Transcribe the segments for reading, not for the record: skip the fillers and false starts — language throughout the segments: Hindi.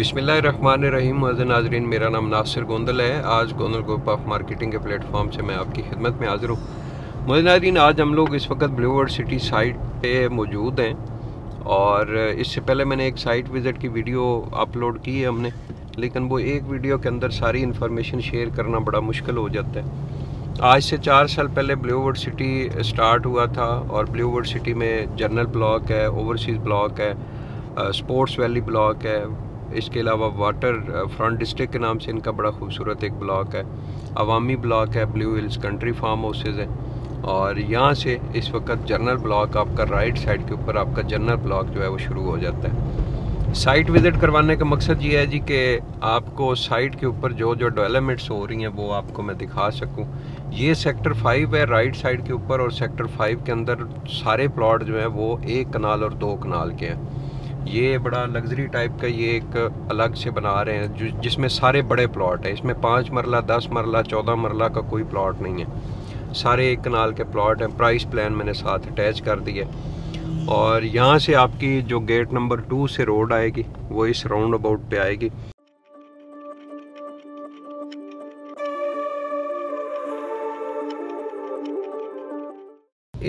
बिस्मिल्लाहिर्रहमानिर्रहीम। नाज़रीन, मेरा नाम नासिर गोंदल है। आज गोंदल ग्रुप ऑफ मार्केटिंग के प्लेटफॉर्म से मैं आपकी खिदमत में हाज़िर हूँ। नाज़रीन, आज हम लोग इस वक्त ब्लूवर्ल्ड सिटी साइट पे मौजूद हैं और इससे पहले मैंने एक साइट विज़िट की वीडियो अपलोड की है हमने, लेकिन वो एक वीडियो के अंदर सारी इन्फॉर्मेशन शेयर करना बड़ा मुश्किल हो जाता है। आज से 4 साल पहले ब्लूवर्ल्ड सिटी स्टार्ट हुआ था और ब्लूवर्ल्ड सिटी में जर्नल ब्लॉक है, ओवरसीज़ ब्लॉक है, स्पोर्ट्स वैली ब्लॉक है, इसके अलावा वाटर फ्रंट डिस्ट्रिक्ट के नाम से इनका बड़ा खूबसूरत एक ब्लॉक है, अवामी ब्लॉक है, blue hills country farm houses है। और यहाँ से इस वक्त जर्नल ब्लॉक आपका राइट साइड के ऊपर आपका जर्नल ब्लॉक जो है वो शुरू हो जाता है। साइट विज़िट करवाने का मकसद ये है जी कि आपको साइट के ऊपर जो जो डेवलपमेंट्स हो रही हैं वो आपको मैं दिखा सकूँ। ये सेक्टर 5 है राइट साइड के ऊपर, और सेक्टर 5 के अंदर सारे प्लॉट जो हैं वो 1 कनाल और 2 कनाल के हैं। ये बड़ा लग्जरी टाइप का ये एक अलग से बना रहे हैं जिसमें सारे बड़े प्लॉट हैं। इसमें 5 मरला, 10 मरला, 14 मरला का कोई प्लॉट नहीं है, सारे 1 कनाल के प्लॉट हैं। प्राइस प्लान मैंने साथ अटैच कर दिया। और यहाँ से आपकी जो गेट नंबर 2 से रोड आएगी वो इस राउंड अबाउट पर आएगी।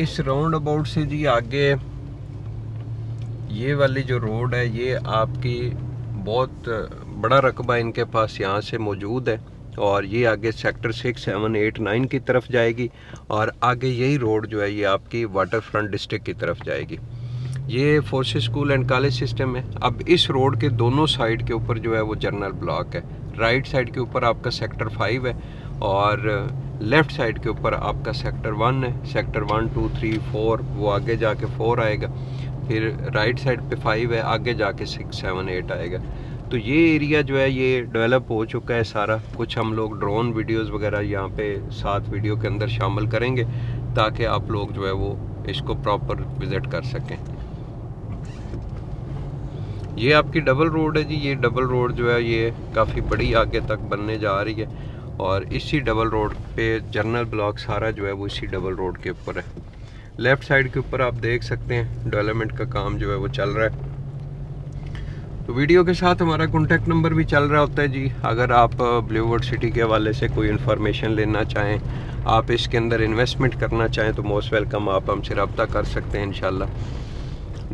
इस राउंड अबाउट से जी आगे ये वाली जो रोड है ये आपकी बहुत बड़ा रकबा इनके पास यहाँ से मौजूद है और ये आगे सेक्टर 6, 7, 8, 9 की तरफ जाएगी। और आगे यही रोड जो है ये आपकी वाटर फ्रंट डिस्ट्रिक्ट की तरफ जाएगी। ये forces school and college system है। अब इस रोड के दोनों साइड के ऊपर जो है वो जर्नल ब्लॉक है। राइट साइड के ऊपर आपका सेक्टर 5 है और लेफ़्ट साइड के ऊपर आपका सेक्टर 1 है। सेक्टर 1, 2, 3, 4 वो आगे जाके 4 आएगा, फिर राइट साइड पे 5 है, आगे जाके 6, 7, 8 आएगा। तो ये एरिया जो है ये डेवलप हो चुका है सारा। कुछ हम लोग ड्रोन वीडियोस वगैरह यहाँ पे साथ वीडियो के अंदर शामिल करेंगे ताकि आप लोग जो है वो इसको प्रॉपर विज़िट कर सकें। ये आपकी डबल रोड है जी। ये डबल रोड जो है ये काफ़ी बड़ी आगे तक बनने जा रही है और इसी डबल रोड पे जर्नल ब्लॉक सारा जो है वो इसी डबल रोड के ऊपर है। लेफ़्ट साइड के ऊपर आप देख सकते हैं डेवलपमेंट का काम जो है वो चल रहा है। तो वीडियो के साथ हमारा कॉन्टैक्ट नंबर भी चल रहा होता है जी। अगर आप ब्लूवर्ल्ड सिटी के हवाले से कोई इन्फॉर्मेशन लेना चाहें, आप इसके अंदर इन्वेस्टमेंट करना चाहें तो मोस्ट वेलकम, आप हमसे रब्ता कर सकते हैं इंशाल्लाह।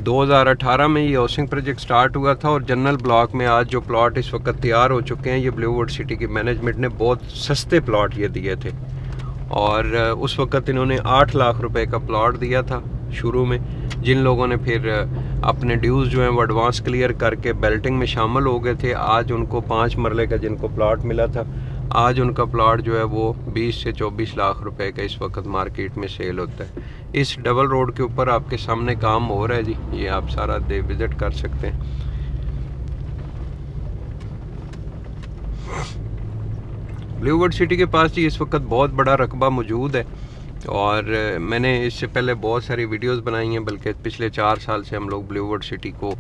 2018 में ये हाउसिंग प्रोजेक्ट स्टार्ट हुआ था और जनरल ब्लॉक में आज जो प्लॉट इस वक्त तैयार हो चुके हैं ये ब्लूवर्ल्ड सिटी की मैनेजमेंट ने बहुत सस्ते प्लॉट ये दिए थे। और उस वक्त इन्होंने 8 लाख रुपए का प्लॉट दिया था शुरू में। जिन लोगों ने फिर अपने ड्यूज़ जो हैं वो एडवांस क्लियर करके बेल्टिंग में शामिल हो गए थे, आज उनको 5 मरले का जिनको प्लाट मिला था, आज उनका प्लाट जो है वो 20 से 24 लाख रुपए का इस वक्त मार्केट में सेल होता है। इस डबल रोड के ऊपर आपके सामने काम हो रहा है जी। ये आप सारा दे विज़िट कर सकते हैं। ब्लूवर्ल्ड सिटी के पास जी इस वक्त बहुत बड़ा रकबा मौजूद है और मैंने इससे पहले बहुत सारी वीडियोस बनाई हैं, बल्कि पिछले 4 साल से हम लोग ब्लूवर्ल्ड सिटी को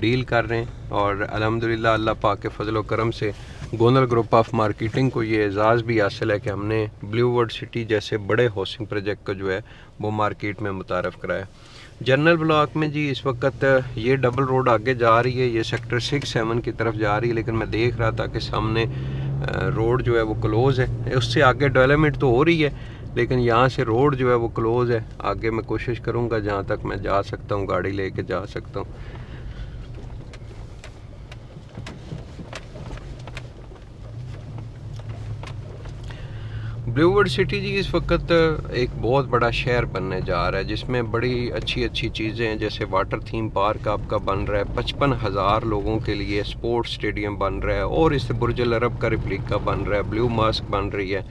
डील कर रहे हैं। और अल्हम्दुलिल्लाह अल्लाह पाक के फजल व करम से गोंदल ग्रुप ऑफ मार्केटिंग को ये एजाज़ भी हासिल है कि हमने ब्लूवर्ल्ड सिटी जैसे बड़े हाउसिंग प्रोजेक्ट को जो है वो मार्केट में मुतारफ़ कराया। जनरल ब्लॉक में जी इस वक्त ये डबल रोड आगे जा रही है, ये सेक्टर 6, 7 की तरफ जा रही है, लेकिन मैं देख रहा था कि सामने रोड जो है वो क्लोज़ है। उससे आगे डेवलपमेंट तो हो रही है लेकिन यहाँ से रोड जो है वो क्लोज़ है। आगे मैं कोशिश करूँगा जहाँ तक मैं जा सकता हूँ गाड़ी लेके जा सकता हूँ। ब्लूवर्ल्ड सिटी जी इस वक्त एक बहुत बड़ा शहर बनने जा रहा है जिसमें बड़ी अच्छी अच्छी चीज़ें हैं, जैसे वाटर थीम पार्क आपका बन रहा है 55,000 लोगों के लिए, स्पोर्ट्स स्टेडियम बन रहा है और इससे बुर्ज अल अरब का रिप्लिका बन रहा है, ब्लू मस्क बन रही है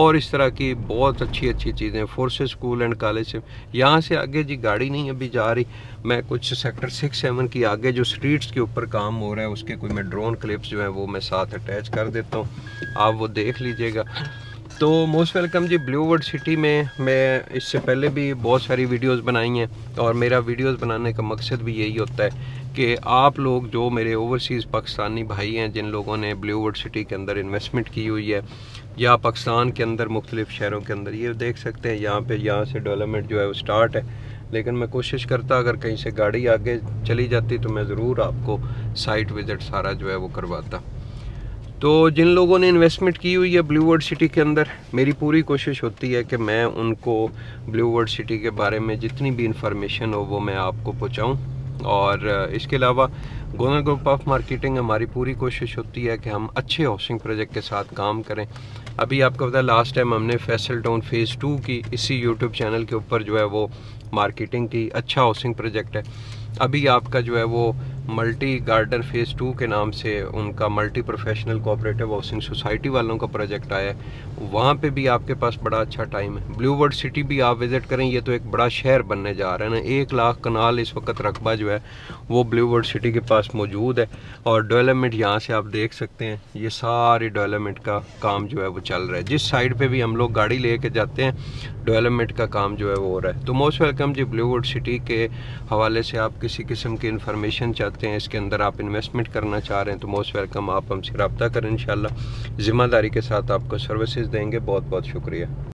और इस तरह की बहुत अच्छी अच्छी चीज़ें। फोर्सेस स्कूल एंड कॉलेज से यहाँ से आगे जी गाड़ी नहीं अभी जा रही। मैं कुछ सेक्टर 6, 7 की आगे जो स्ट्रीट्स के ऊपर काम हो रहा है उसके कोई मैं ड्रोन क्लिप्स जो है वो मैं साथ अटैच कर देता हूँ, आप वो देख लीजिएगा। तो मोस्ट वेलकम जी। ब्लूवर्ल्ड सिटी में मैं इससे पहले भी बहुत सारी वीडियोस बनाई हैं और मेरा वीडियोस बनाने का मकसद भी यही होता है कि आप लोग जो मेरे ओवरसीज़ पाकिस्तानी भाई हैं, जिन लोगों ने ब्लूवर्ल्ड सिटी के अंदर इन्वेस्टमेंट की हुई है या पाकिस्तान के अंदर मुख्तलिफ़ शहरों के अंदर, ये देख सकते हैं यहाँ पे यहाँ से डेवलपमेंट जो है वो स्टार्ट है। लेकिन मैं कोशिश करता अगर कहीं से गाड़ी आगे चली जाती तो मैं ज़रूर आपको साइट विज़िट सारा जो है वो करवाता। तो जिन लोगों ने इन्वेस्टमेंट की हुई है ब्लूवर्ड सिटी के अंदर, मेरी पूरी कोशिश होती है कि मैं उनको ब्लूवर्ड सिटी के बारे में जितनी भी इंफॉर्मेशन हो वो मैं आपको पहुंचाऊं। और इसके अलावा गोंडल ग्रुप ऑफ मार्केटिंग, हमारी पूरी कोशिश होती है कि हम अच्छे हाउसिंग प्रोजेक्ट के साथ काम करें। अभी आपको पता है लास्ट टाइम हमने फैसल टाउन फेज़ 2 की इसी यूट्यूब चैनल के ऊपर जो है वो मार्केटिंग की, अच्छा हाउसिंग प्रोजेक्ट है। अभी आपका जो है वो मल्टी गार्डन फेज़ 2 के नाम से उनका multi professional cooperative housing society वालों का प्रोजेक्ट आया है, वहाँ पे भी आपके पास बड़ा अच्छा टाइम है। ब्लूवर्ड सिटी भी आप विज़िट करें, ये तो एक बड़ा शहर बनने जा रहा है ना, 1 लाख कनाल इस वक्त रकबा जो है वो ब्लूवर्ड सिटी के पास मौजूद है और डेवलपमेंट यहाँ से आप देख सकते हैं, ये सारे डेवलपमेंट का काम जो है वो चल रहा है। जिस साइड पर भी हम लोग गाड़ी ले कर जाते हैं डेवलपमेंट का काम जो है वो हो रहा है। तो मोस्ट वेलकम जी। ब्लूवर्ड सिटी के हवाले से आप किसी किस्म की इंफॉर्मेशन चाहते हैं, इसके अंदर आप इन्वेस्टमेंट करना चाह रहे हैं, तो मोस्ट वेलकम, आप हमसे रब्ता करें, इंशाल्लाह ज़िम्मेदारी के साथ आपको सर्विसेज देंगे। बहुत बहुत शुक्रिया।